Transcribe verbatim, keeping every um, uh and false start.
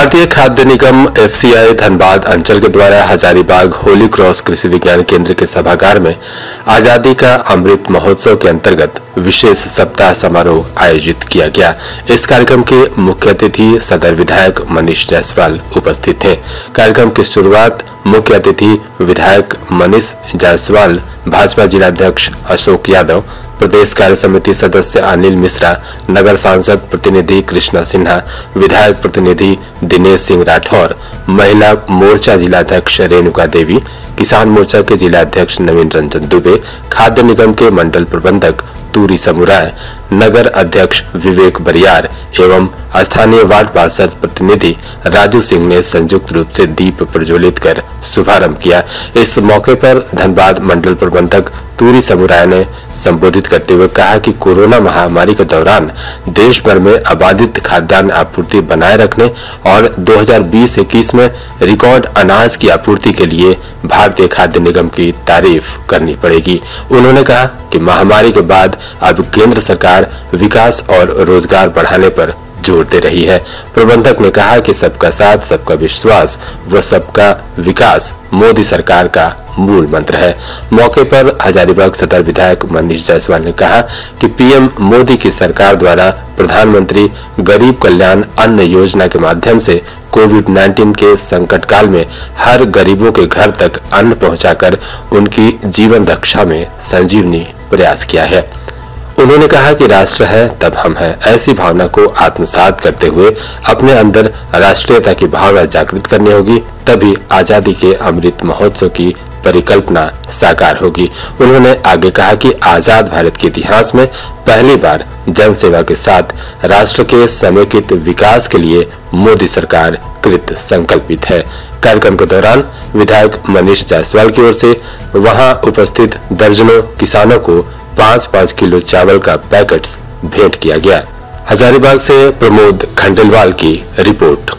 भारतीय खाद्य निगम एफसीआई धनबाद अंचल के द्वारा हजारीबाग होली क्रॉस कृषि विज्ञान केंद्र के सभागार में आजादी का अमृत महोत्सव के अंतर्गत विशेष सप्ताह समारोह आयोजित किया गया। इस कार्यक्रम के मुख्य अतिथि सदर विधायक मनीष जायसवाल उपस्थित थे। कार्यक्रम की शुरुआत मुख्य अतिथि विधायक मनीष जायसवाल, भाजपा जिलाध्यक्ष अशोक यादव, प्रदेश कार्य समिति सदस्य अनिल मिश्रा, नगर सांसद प्रतिनिधि कृष्णा सिन्हा, विधायक प्रतिनिधि दिनेश सिंह राठौर, महिला मोर्चा जिलाध्यक्ष रेणुका देवी, किसान मोर्चा के जिलाध्यक्ष नवीन रंजन दुबे, खाद्य निगम के मंडल प्रबंधक तूरी समुराय, नगर अध्यक्ष विवेक बरियार एवं स्थानीय वार्ड पार्षद प्रतिनिधि राजू सिंह ने संयुक्त रूप से दीप प्रज्वलित कर शुभारंभ किया। इस मौके पर धनबाद मंडल प्रबंधक तूरी समुराय ने संबोधित करते हुए कहा कि कोरोना महामारी के दौरान देश भर में अबाधित खाद्यान्न आपूर्ति बनाए रखने और दो हज़ार बीस इक्कीस में रिकॉर्ड अनाज की आपूर्ति के लिए भारतीय खाद्य निगम की तारीफ करनी पड़ेगी। उन्होंने कहा कि महामारी के बाद अब केंद्र सरकार विकास और रोजगार बढ़ाने पर जोर दे रही है। प्रबंधक ने कहा कि सबका साथ, सबका विश्वास व सबका विकास मोदी सरकार का मूल मंत्र है। मौके पर हजारीबाग सदर विधायक मनीष जायसवाल ने कहा कि पीएम मोदी की सरकार द्वारा प्रधानमंत्री गरीब कल्याण अन्न योजना के माध्यम से कोविड उन्नीस के संकट काल में हर गरीबों के घर तक अन्न पहुंचाकर उनकी जीवन रक्षा में संजीवनी प्रयास किया है। उन्होंने कहा कि राष्ट्र है तब हम हैं, ऐसी भावना को आत्मसात करते हुए अपने अंदर राष्ट्रीयता की भावना जागृत करनी होगी, तभी आजादी के अमृत महोत्सव की परिकल्पना साकार होगी। उन्होंने आगे कहा कि आजाद भारत के इतिहास में पहली बार जनसेवा के साथ राष्ट्र के समेकित विकास के लिए मोदी सरकार कृत संकल्पित है। कार्यक्रम के दौरान विधायक मनीष जायसवाल की ओर से वहां उपस्थित दर्जनों किसानों को पाँच पाँच किलो चावल का पैकेट्स भेंट किया गया। हजारीबाग से प्रमोद खंडेलवाल की रिपोर्ट।